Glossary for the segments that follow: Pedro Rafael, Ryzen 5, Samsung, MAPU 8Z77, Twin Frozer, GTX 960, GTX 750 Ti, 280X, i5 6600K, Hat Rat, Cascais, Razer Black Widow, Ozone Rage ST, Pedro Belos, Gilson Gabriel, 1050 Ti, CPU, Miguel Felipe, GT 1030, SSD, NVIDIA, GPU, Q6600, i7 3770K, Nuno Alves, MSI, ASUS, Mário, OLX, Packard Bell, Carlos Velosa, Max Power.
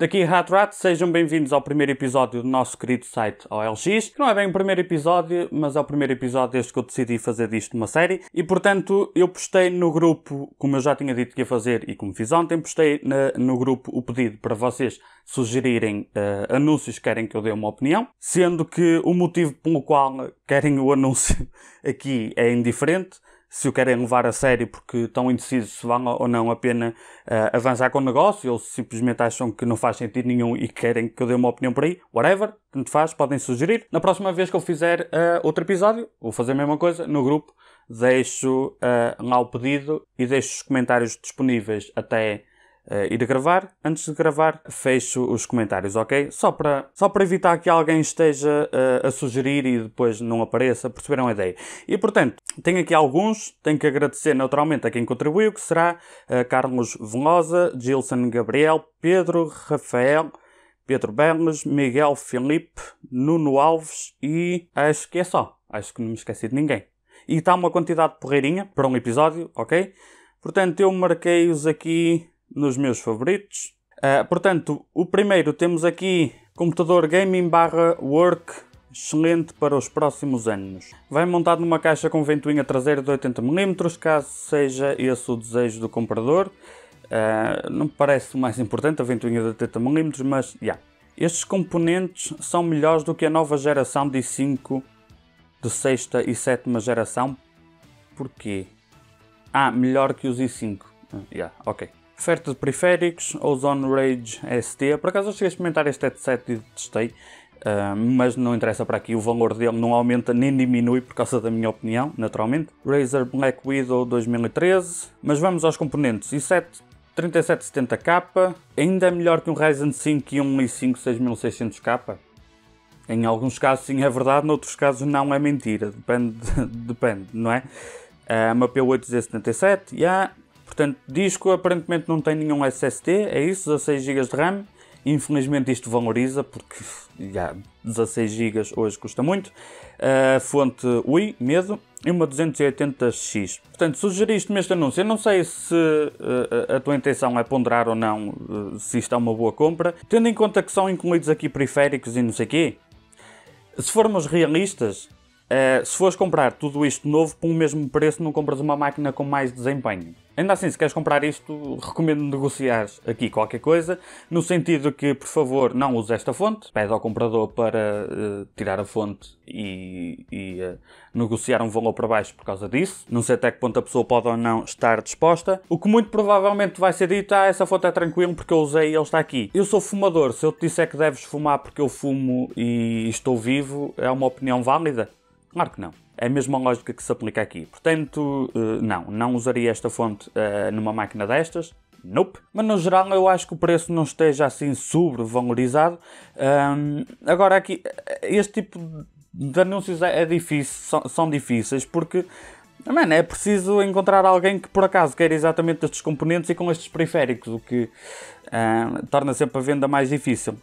Daqui Rat, sejam bem-vindos ao primeiro episódio do nosso querido site OLX, que não é bem o primeiro episódio, mas é o primeiro episódio desde que eu decidi fazer disto uma série, e portanto eu postei no grupo, como eu já tinha dito que ia fazer e como fiz ontem, postei no grupo o pedido para vocês sugerirem anúncios que querem que eu dê uma opinião, sendo que o motivo pelo qual querem o anúncio aqui é indiferente, se o querem levar a sério porque estão indecisos se vão ou não a pena avançar com o negócio, ou se simplesmente acham que não faz sentido nenhum e querem que eu dê uma opinião por aí, whatever, tanto faz, podem sugerir. Na próxima vez que eu fizer outro episódio, vou fazer a mesma coisa no grupo, deixo lá o pedido e deixo os comentários disponíveis até ir a gravar. Antes de gravar, fecho os comentários, ok? Só para evitar que alguém esteja a sugerir e depois não apareça, perceberam a ideia. E, portanto, tenho aqui alguns, tenho que agradecer naturalmente a quem contribuiu, que será Carlos Velosa, Gilson Gabriel, Pedro Rafael, Pedro Belos, Miguel Felipe, Nuno Alves e acho que é só. Acho que não me esqueci de ninguém. E está uma quantidade porreirinha para um episódio, ok? Portanto, eu marquei-os aqui nos meus favoritos. Portanto, o primeiro temos aqui computador gaming barra work, excelente para os próximos anos. Vai montado numa caixa com ventoinha traseira de 80 mm, caso seja esse o desejo do comprador. Não me parece o mais importante a ventoinha de 80 mm, mas yeah. Estes componentes são melhores do que a nova geração de i5 de 6ª e 7ª geração. Porquê? Ah, melhor que os i5. Yeah, ok. Oferta de periféricos, Ozone Rage ST. Por acaso eu cheguei a experimentar este headset e testei, mas não interessa para aqui, o valor dele não aumenta nem diminui por causa da minha opinião, naturalmente. Razer Black Widow 2013, mas vamos aos componentes. i7 3770K, ainda é melhor que um Ryzen 5 e um i5 6600K? Em alguns casos sim é verdade, noutros casos não é mentira, depende, não é? MAPU 8Z77, yeah. Portanto, disco aparentemente não tem nenhum SSD, é isso, 16 GB de RAM. Infelizmente isto valoriza, porque já, 16 GB hoje custa muito. Fonte UI, medo, e uma 280X. Portanto, sugeriste-me este anúncio. Eu não sei se a tua intenção é ponderar ou não se isto é uma boa compra. Tendo em conta que são incluídos aqui periféricos e não sei o quê, se formos realistas, se fores comprar tudo isto novo por um mesmo preço, não compras uma máquina com mais desempenho. Ainda assim, se queres comprar isto, recomendo negociar aqui qualquer coisa, no sentido que, por favor, não uses esta fonte. Pede ao comprador para tirar a fonte e negociar um valor para baixo por causa disso. Não sei até que ponto a pessoa pode ou não estar disposta. O que muito provavelmente vai ser dito, essa fonte é tranquila porque eu usei e ele está aqui. Eu sou fumador, se eu te disser que deves fumar porque eu fumo e estou vivo, é uma opinião válida? Claro que não. É a mesma lógica que se aplica aqui. Portanto, não usaria esta fonte numa máquina destas. Nope. Mas no geral eu acho que o preço não esteja assim sobrevalorizado. Agora aqui, este tipo de anúncios é difícil, são difíceis porque, mano, é preciso encontrar alguém que por acaso queira exatamente estes componentes e com estes periféricos, o que torna sempre a venda mais difícil.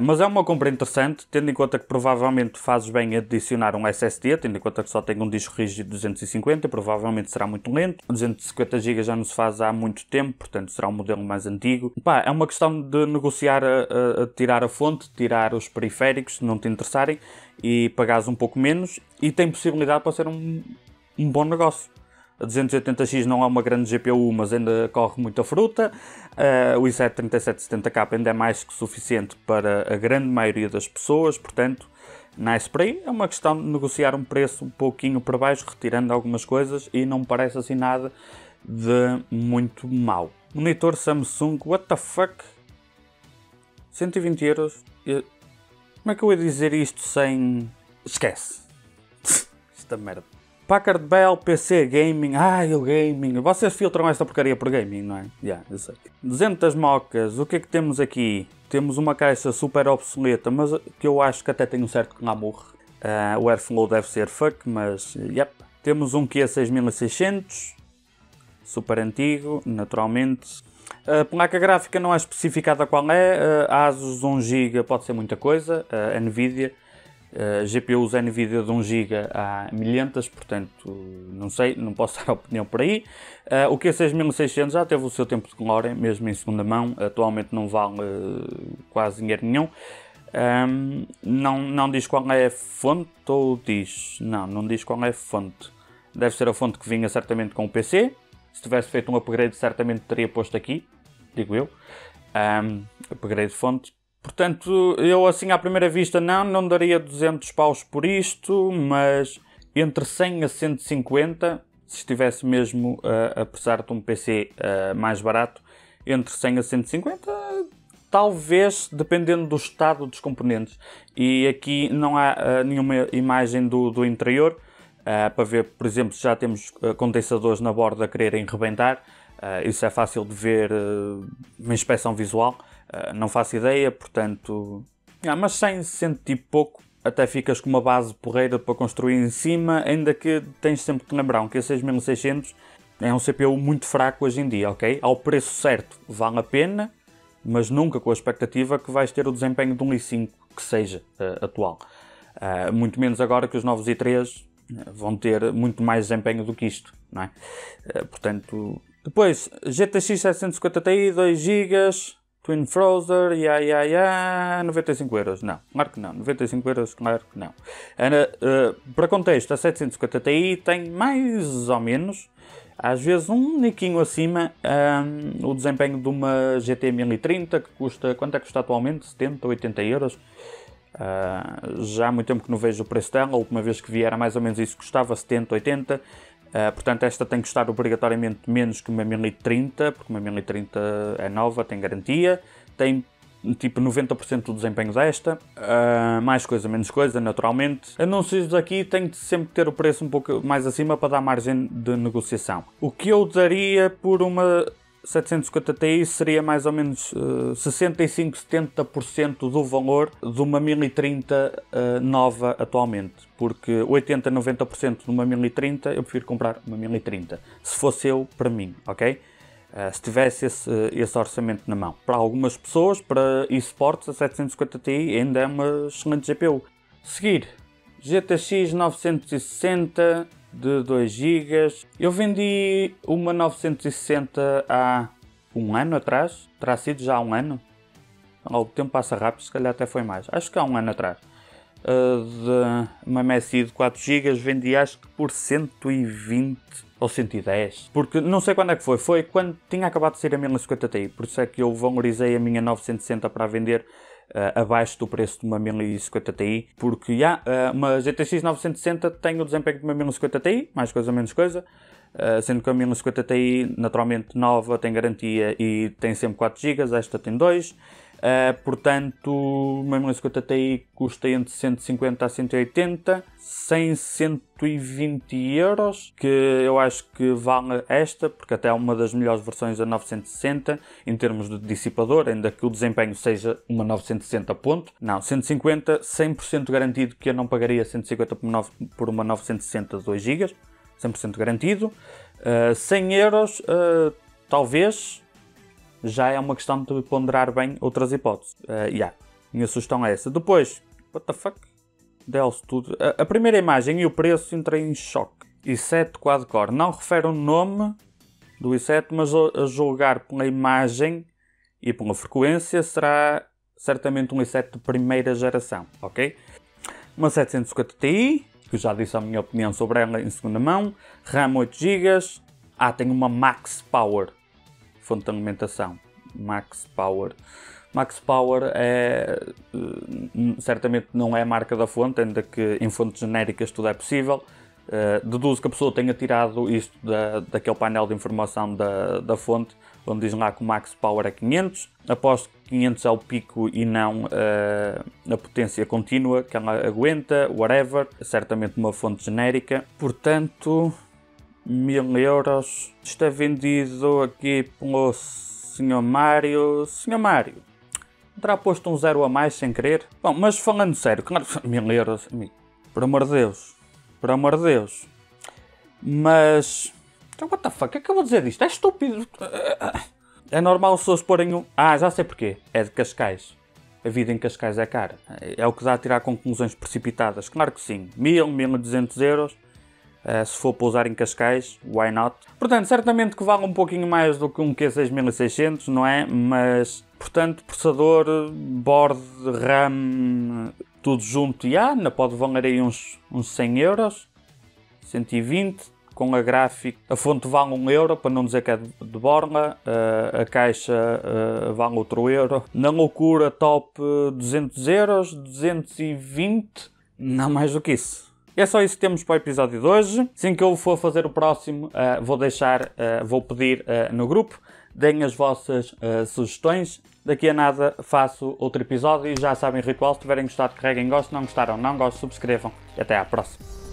Mas é uma compra interessante, tendo em conta que provavelmente fazes bem em adicionar um SSD, tendo em conta que só tem um disco rígido de 250, provavelmente será muito lento. 250 GB já não se faz há muito tempo, portanto será um modelo mais antigo. Pá, é uma questão de negociar, a tirar a fonte, tirar os periféricos, se não te interessarem, e pagares um pouco menos, e tem possibilidade para ser um bom negócio. A 280X não é uma grande GPU, mas ainda corre muita fruta. O i7 3770K ainda é mais que suficiente para a grande maioria das pessoas, portanto, nice para aí. É uma questão de negociar um preço um pouquinho para baixo, retirando algumas coisas, e não me parece assim nada de muito mau. Monitor Samsung, what the fuck? 120 euros? Como é que eu ia dizer isto sem... Esquece. Esta merda. Packard Bell, PC Gaming, o Gaming, vocês filtram esta porcaria por Gaming, não é? Yeah, eu sei. 200 mocas, o que é que temos aqui? Temos uma caixa super obsoleta, mas que eu acho que até tem um certo glamour. O airflow deve ser fuck, mas yep. Temos um Q 6600, super antigo, naturalmente. A placa gráfica não é especificada qual é, ASUS 1 GB pode ser muita coisa, NVIDIA. GPUs NVIDIA de 1 GB há milhentas, portanto não sei, não posso dar opinião por aí. O Q6 6600 já teve o seu tempo de glória, mesmo em segunda mão, atualmente não vale quase dinheiro nenhum. Não diz qual é a fonte, ou diz? Não diz qual é a fonte. Deve ser a fonte que vinha certamente com o PC. Se tivesse feito um upgrade, certamente teria posto aqui, digo eu. Upgrade de fonte. Portanto, eu assim à primeira vista não daria 200 paus por isto, mas entre 100 a 150, se estivesse mesmo a precisar de um PC mais barato, entre 100 a 150, talvez, dependendo do estado dos componentes. E aqui não há nenhuma imagem do interior, para ver, por exemplo, se já temos condensadores na borda a quererem rebentar. Isso é fácil de ver uma inspeção visual, não faço ideia, portanto... mas 100, 100 e pouco, até ficas com uma base porreira para construir em cima, ainda que tens sempre que lembrar que a Q6600 é um CPU muito fraco hoje em dia, ok? Ao preço certo vale a pena, mas nunca com a expectativa que vais ter o desempenho de um i5 que seja atual. Muito menos agora que os novos i3 vão ter muito mais desempenho do que isto, não é? Portanto... Depois, GTX 750 Ti, 2 GB, Twin Frozer, 95€. Não, claro que não, 95€, claro que não. Para contexto, a 750 Ti tem mais ou menos, às vezes um niquinho acima, o desempenho de uma GT 1030, que custa, quanto é que custa atualmente? 70, 80€. Já há muito tempo que não vejo o preço dela, a última vez que vi era mais ou menos isso, custava 70, 80. Portanto, esta tem que custar obrigatoriamente menos que uma 1030, porque uma 1030 é nova, tem garantia, tem tipo 90% do desempenho desta, mais coisa, menos coisa, naturalmente. Anúncios aqui tem de sempre ter o preço um pouco mais acima para dar margem de negociação. O que eu daria por uma 750 Ti seria mais ou menos 65, 70% do valor de uma 1030 nova atualmente, porque 80, 90% de uma 1030 eu prefiro comprar uma 1030, se fosse eu, para mim, ok? Se tivesse esse orçamento na mão. Para algumas pessoas, para eSports, a 750 Ti ainda é uma excelente GPU. Seguir, GTX 960... de 2 GB, eu vendi uma 960 há um ano atrás, terá sido já há um ano, o tempo passa rápido, se calhar até foi mais, acho que há um ano atrás, de uma MSI de 4 GB, vendi acho que por 120 ou 110, porque não sei quando é que foi quando tinha acabado de sair a 1050 Ti, por isso é que eu valorizei a minha 960 para vender abaixo do preço de uma 1050 Ti, porque uma GTX 960 tem o desempenho de uma 1050 Ti, mais coisa menos coisa, sendo que a 1050 Ti naturalmente nova, tem garantia e tem sempre 4 GB, esta tem 2, portanto uma 1050 Ti custa entre 150 a 180, 100, 120€, que eu acho que vale esta, porque até é uma das melhores versões da 960 em termos de dissipador, ainda que o desempenho seja uma 960 ponto. Não, 150, 100% garantido que eu não pagaria 150 por uma 960 de 2 GB, 100% garantido. 100€, talvez, já é uma questão de ponderar bem outras hipóteses. Minha sugestão é essa. Depois, what the fuck? Deu-se tudo. A primeira imagem e o preço entrei em choque. i7 quad-core. Não refere o nome do i7, mas a julgar pela imagem e pela frequência, será certamente um i7 de primeira geração, ok? Uma 750 Ti, que eu já disse a minha opinião sobre ela em segunda mão. RAM 8 GB. Tem uma Max Power. Fonte de alimentação. Max Power. Max Power é, certamente não é a marca da fonte, ainda que em fontes genéricas tudo é possível. Deduzo que a pessoa tenha tirado isto daquele painel de informação da fonte, onde diz lá que o Max Power é 500. Aposto que 500 é o pico e não a potência contínua que ela aguenta, whatever. Certamente uma fonte genérica. Portanto, 1000€. Isto é vendido aqui pelo Sr. Mário. Sr. Mário, terá posto um zero a mais sem querer? Bom, mas falando sério, claro, 1000€, amigo. Por amor de Deus. Por amor de Deus. Mas... então, what the fuck? É que eu vou dizer disto? É estúpido. É normal as pessoas porem um... já sei porquê. É de Cascais. a vida em Cascais é cara. É o que dá a tirar conclusões precipitadas. Claro que sim, 1000, 1200 euros. Se for pousar em Cascais, why not? Portanto, certamente que vale um pouquinho mais do que um Q6600, não é? Mas, portanto, processador, board, RAM, tudo junto, e ainda pode valer aí uns 100 euros, 120, com a gráfica. A fonte vale 1 euro, para não dizer que é de borla, a caixa vale outro euro. Na loucura, top 200 euros, 220, não mais do que isso. É só isso que temos para o episódio de hoje. Assim que eu for fazer o próximo, vou pedir no grupo. Deem as vossas sugestões. Daqui a nada faço outro episódio. E já sabem o ritual. Se tiverem gostado, carreguem gosto. Se não gostaram, não gosto, subscrevam. E até à próxima.